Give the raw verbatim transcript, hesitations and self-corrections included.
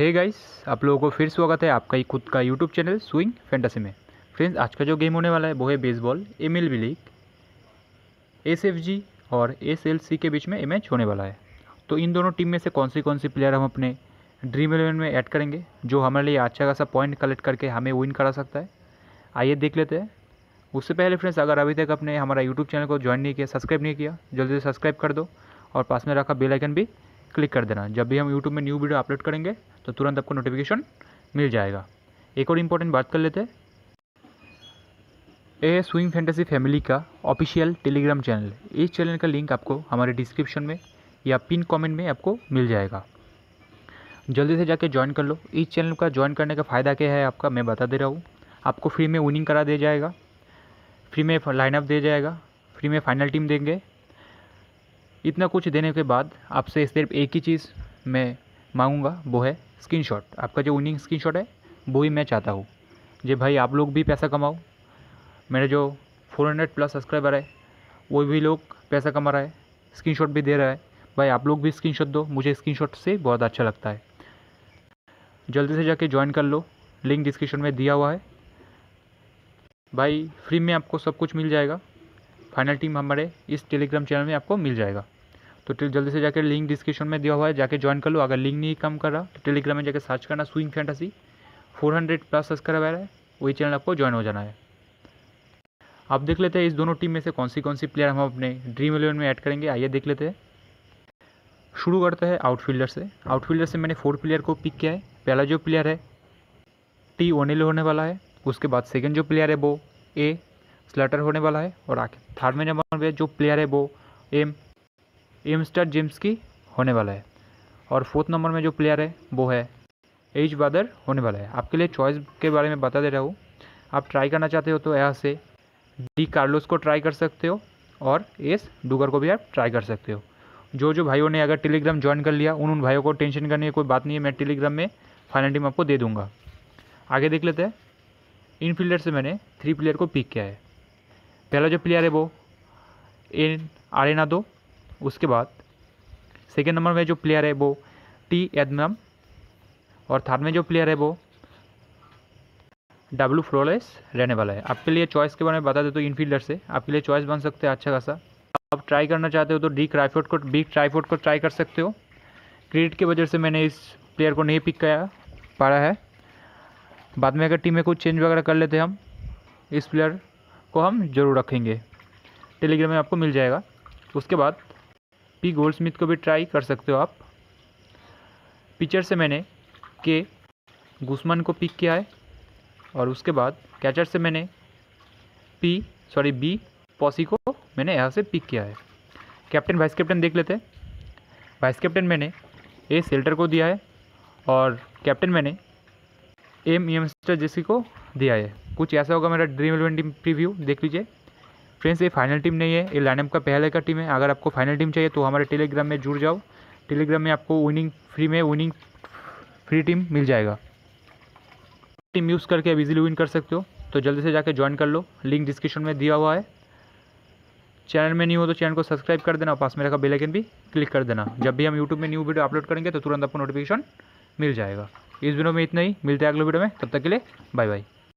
Hey guys, आप लोगों को फिर स्वागत है आपका ही खुद का यूट्यूब चैनल स्विंग फैंटेसी में। फ्रेंड्स, आज का जो गेम होने वाला है वो है बेसबॉल एमएलबी लीग एसएफजी और एसएलसी के बीच में मैच होने वाला है। तो इन दोनों टीम में से कौन सी कौन सी प्लेयर हम अपने ड्रीम इलेवन में ऐड करेंगे जो हमारे लिए अच्छा खासा पॉइंट कलेक्ट करके हमें विन करा सकता है, आइए देख लेते हैं। उससे पहले फ्रेंड्स, अगर अभी तक आपने हमारा यूट्यूब चैनल को ज्वाइन नहीं किया, सब्सक्राइब नहीं किया, जल्दी से सब्सक्राइब कर दो और पास में रखा बेल आइकन भी क्लिक कर देना। जब भी हम यूट्यूब में न्यू वीडियो अपलोड करेंगे तो तुरंत आपको नोटिफिकेशन मिल जाएगा। एक और इम्पोर्टेंट बात कर लेते हैं, ये स्विंग फैंटेसी फैमिली का ऑफिशियल टेलीग्राम चैनल, इस चैनल का लिंक आपको हमारे डिस्क्रिप्शन में या पिन कमेंट में आपको मिल जाएगा। जल्दी से जाके ज्वाइन कर लो। इस चैनल का ज्वाइन करने का फ़ायदा क्या है आपका, मैं बता दे रहा हूँ। आपको फ्री में विनिंग करा दिया जाएगा, फ्री में लाइनअप दिया जाएगा, फ्री में फाइनल टीम देंगे। इतना कुछ देने के बाद आपसे सिर्फ एक ही चीज़ मैं मांगूंगा, वो है स्क्रीनशॉट। आपका जो विनिंग स्क्रीनशॉट है वो ही मैं चाहता हूँ जी भाई, आप लोग भी पैसा कमाओ। मेरे जो चार सौ प्लस सब्सक्राइबर है वो भी लोग पैसा कमा रहा है, स्क्रीनशॉट भी दे रहा है। भाई आप लोग भी स्क्रीनशॉट दो, मुझे स्क्रीनशॉट से बहुत अच्छा लगता है। जल्दी से जाके ज्वाइन कर लो, लिंक डिस्क्रिप्शन में दिया हुआ है। भाई फ्री में आपको सब कुछ मिल जाएगा, फाइनल टीम हमारे इस टेलीग्राम चैनल में आपको मिल जाएगा। तो जल्दी से जाकर लिंक डिस्क्रिप्शन में दिया हुआ है, जाके ज्वाइन कर लो। अगर लिंक नहीं काम कर रहा तो टेलीग्राम में जाकर सर्च करना स्विंग फैंटेसी, चार सौ प्लस सब्सक्राइबर है, वही चैनल आपको ज्वाइन हो जाना है। आप देख लेते हैं इस दोनों टीम में से कौन सी कौन सी प्लेयर हम अपने ड्रीम इलेवन में ऐड करेंगे, आइए देख लेते हैं। शुरू करते हैं आउटफील्डर से। आउटफील्डर से मैंने फोर प्लेयर को पिक किया है। पहला जो प्लेयर है टी ओ'नील होने वाला है, उसके बाद सेकेंड जो प्लेयर है वो ए स्लेटर होने वाला है और आखिर थर्ड में नंबर पे जो प्लेयर है वो एम एमस्टर जिम्स की होने वाला है और फोर्थ नंबर में जो प्लेयर है वो है एच ब्रादर होने वाला है। आपके लिए चॉइस के बारे में बता दे रहा हूँ, आप ट्राई करना चाहते हो तो यहाँ से डी कार्लोस को ट्राई कर सकते हो और एस डुगर को भी आप ट्राई कर सकते हो। जो जो भाइयों ने अगर टेलीग्राम ज्वाइन कर लिया उन उन भाइयों को टेंशन करने की कोई बात नहीं है, मैं टेलीग्राम में फाइनल टीम आपको दे दूँगा। आगे देख लेते हैं। इनफील्डर से मैंने थ्री प्लेयर को पिक किया है। पहला जो प्लेयर है वो एन आर, उसके बाद सेकेंड नंबर में जो प्लेयर है वो टी एडम और थर्ड में जो प्लेयर है वो डब्ल्यू फ्लोल रहने वाला है। आपके लिए चॉइस के बारे में बता दें तो इनफील्डर से आपके लिए चॉइस बन सकते हैं अच्छा खासा। आप ट्राई करना चाहते हो तो डी क्राइफोर्ड को बी क्राइफोर्ड को ट्राई कर सकते हो। क्रेडिट की वजह से मैंने इस प्लेयर को नहीं पिक किया पाया है, बाद में अगर टीम में कुछ चेंज वगैरह कर लेते हम इस प्लेयर को हम जरूर रखेंगे, टेलीग्राम में आपको मिल जाएगा। उसके बाद पी गोल्डस्मिथ को भी ट्राई कर सकते हो आप। पिचर से मैंने के गुस्मन को पिक किया है और उसके बाद कैचर से मैंने पी सॉरी बी पॉसी को मैंने यहाँ से पिक किया है। कैप्टन वाइस कैप्टन देख लेते हैं। वाइस कैप्टन मैंने ए शेल्टर को दिया है और कैप्टन मैंने एम एमस्टर जेसी को दिया है। कुछ ऐसा होगा मेरा ड्रीम इलेवन टीम प्रीव्यू, देख लीजिए। फ्रेंड्स, ये फाइनल टीम नहीं है, ये लाइनअप का पहले का टीम है। अगर आपको फाइनल टीम चाहिए तो हमारे टेलीग्राम में जुड़ जाओ, टेलीग्राम में आपको विनिंग फ्री में विनिंग फ्री टीम मिल जाएगा। टीम यूज़ करके आप इजीली विन कर सकते हो, तो जल्दी से जाके ज्वाइन कर लो, लिंक डिस्क्रिप्शन में दिया हुआ है। चैनल में नहीं हो तो चैनल को सब्सक्राइब कर देना, पास में रखा बेल आइकन भी क्लिक कर देना। जब भी हम यूट्यूब में न्यू वीडियो अपलोड करेंगे तो तुरंत आपको नोटिफिकेशन मिल जाएगा। इस वीडियो में इतना ही, मिलते हैं अगले वीडियो में, तब तक के लिए बाय बाय।